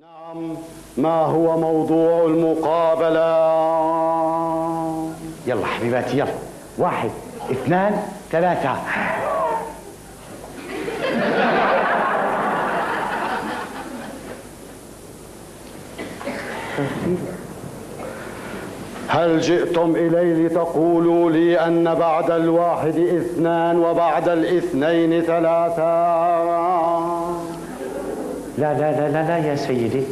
نعم، ما هو موضوع المقابلة؟ يلا حبيباتي يلا، 1 2 3. هل جئتم إلي لتقولوا لي أن بعد الواحد 2 وبعد الاثنين 3؟ لا لا لا لا, لا يا سيدي.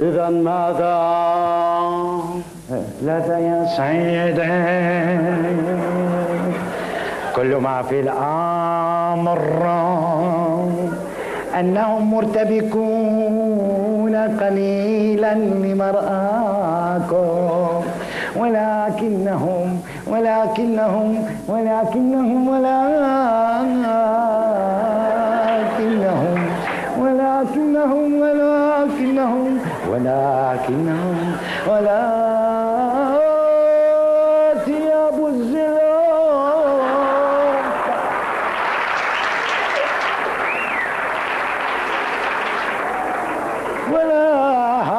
إذا ماذا؟ لا يا سيدي، كل ما في الأمر أنهم مرتبكون قليلا لمرآكم، ولكنهم يا أبو الزلال. ولكنهم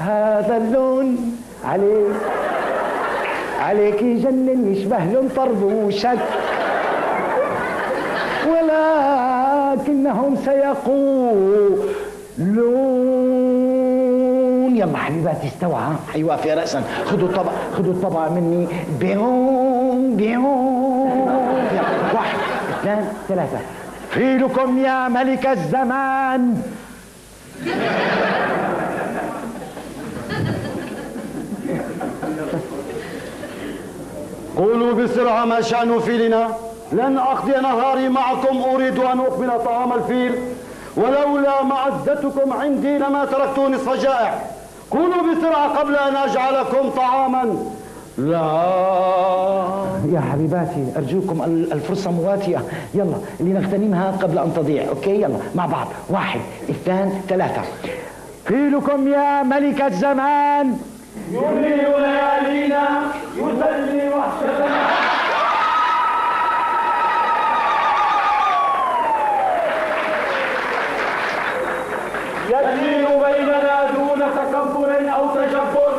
هذا اللون عليك يجنن، يشبه لون طربوشك. ولكنهم سيقولون. يلا حبيباتي استوى، حيوافق رأسا. خذوا الطبق مني، بيوم. يلا 1 2 3. فيلكم يا ملك الزمان. قولوا بسرعة ما شأن فيلنا، لن أقضي نهاري معكم، أريد أن أكمل طعام الفيل، ولولا معزتكم عندي لما تركت نصف جائع. كونوا بسرعة قبل أن أجعلكم طعاما. لا يا حبيباتي، أرجوكم الفرصة مواتية، يلا لنغتنمها قبل أن تضيع. أوكي يلا مع بعض، 1 2 3. فيلكم يا ملك الزمان يملي ليالينا، يسلي وحشتنا. يجري بيننا دون تكبر أو تجبر،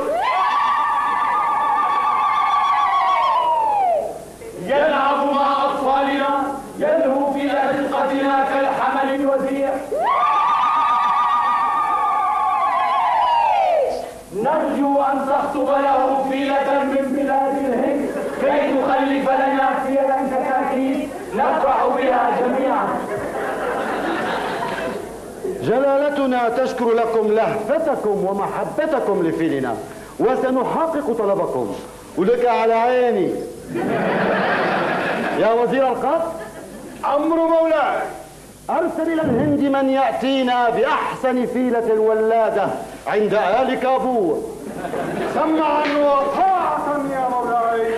يلعب مع أطفالنا، يلهو في أحدقتنا كالحمل الوزيع. نرجو أن تخطب له فيلة من بلاد الهند كي تخلف لنا فيلا كتاكيت نفرح بها جميعا. جلالتنا تشكر لكم لهفتكم ومحبتكم لفيلنا، وسنحقق طلبكم، ولك على عيني يا وزير القصر. أمر مولاي، أرسل إلى الهند من يأتينا بأحسن فيلة ولادة عند آل كابور. سمعا وطاعة يا مولاي.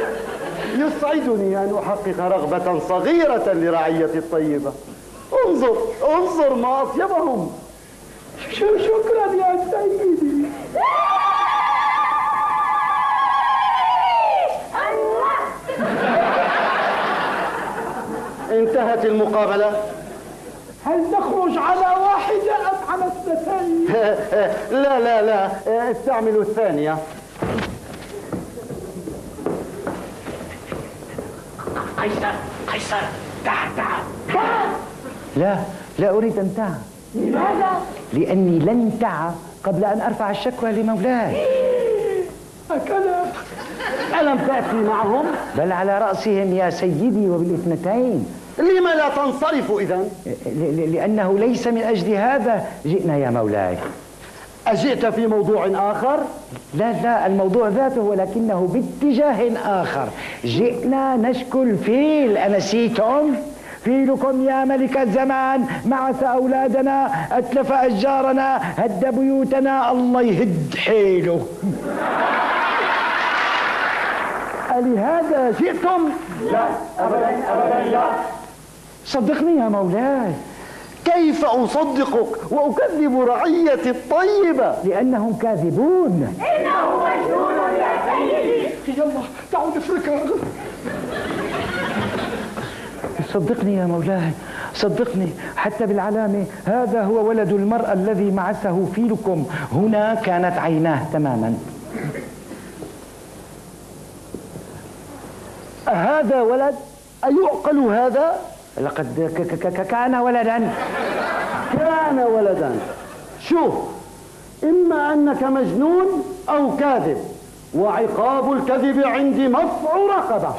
يسعدني أن أحقق رغبة صغيرة لرعيتي الطيبة. انظر ما أطيبهم. شكرا يا سيدي. انتهت المقابلة. هل نخرج على واحدة أم على 2؟ لا، استعملوا الثانية. قيصر تعال. لا أريد أن تعى. لماذا؟ لأني لن تعى قبل أن أرفع الشكوى لمولاي. هكذا؟ ألم تأتي معهم؟ بل على رأسهم يا سيدي، وبالاثنتين. لما لا تنصرف إذن؟ لأنه ليس من أجل هذا جئنا يا مولاي. أجئت في موضوع آخر؟ لا، الموضوع ذاته، ولكنه باتجاه آخر. جئنا نشكو الفيل، أنسيتم؟ فيلكم يا ملك الزمان معس أولادنا، أتلف أشجارنا، هد بيوتنا، الله يهد حيله. ألهذا جئتم؟ لا أبدا أبدا لا. صدقني يا مولاي. كيف أصدقك وأكذب رعيتي الطيبة؟ لأنهم كاذبون. إنه مجنون يا سيدي. يلا تعالوا نفركها. صدقني يا مولاي، صدقني حتى بالعلامة. هذا هو ولد المرأة الذي معسه فيلكم. هنا كانت عيناه تماما. هذا ولد؟ أيعقل هذا؟ لقد كان ولدا، كان ولدا. شوف، إما أنك مجنون أو كاذب، وعقاب الكذب عندي مفع رقبة،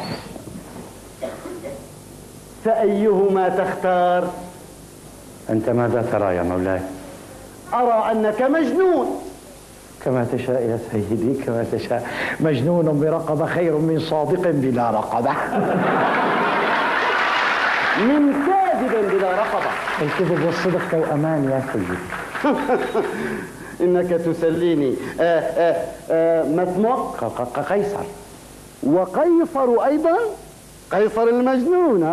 فأيهما تختار؟ أنت ماذا ترى يا مولاي؟ أرى أنك مجنون. كما تشاء يا سيدي، كما تشاء. مجنون برقبة خير من صادق بلا رقبة. من كاذب بلا رقبة. الكذب والصدق توأمان يا سيدي. إنك تسليني. ما اسمك؟ قيصر. وقيصر أيضا؟ قيصر المجنون.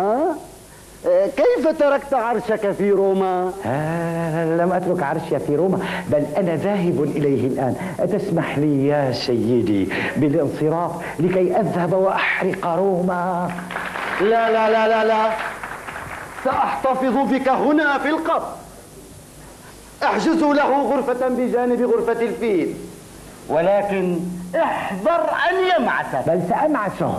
كيف تركت عرشك في روما؟ لم أترك عرشي في روما، بل أنا ذاهب إليه الآن. أتسمح لي يا سيدي بالانصراف لكي أذهب وأحرق روما؟ لا لا لا لا لا، سأحتفظ بك هنا في القصر. احجزوا له غرفة بجانب غرفة الفيل، ولكن احذر أن يمعسك. بل سأمعسه.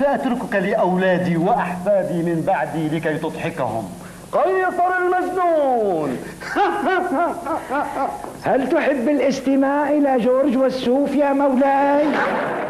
سأتركك لأولادي وأحفادي من بعدي لكي تضحكهم. قيصر المجنون. هل تحب الاستماع إلى جورج والسوف يا مولاي؟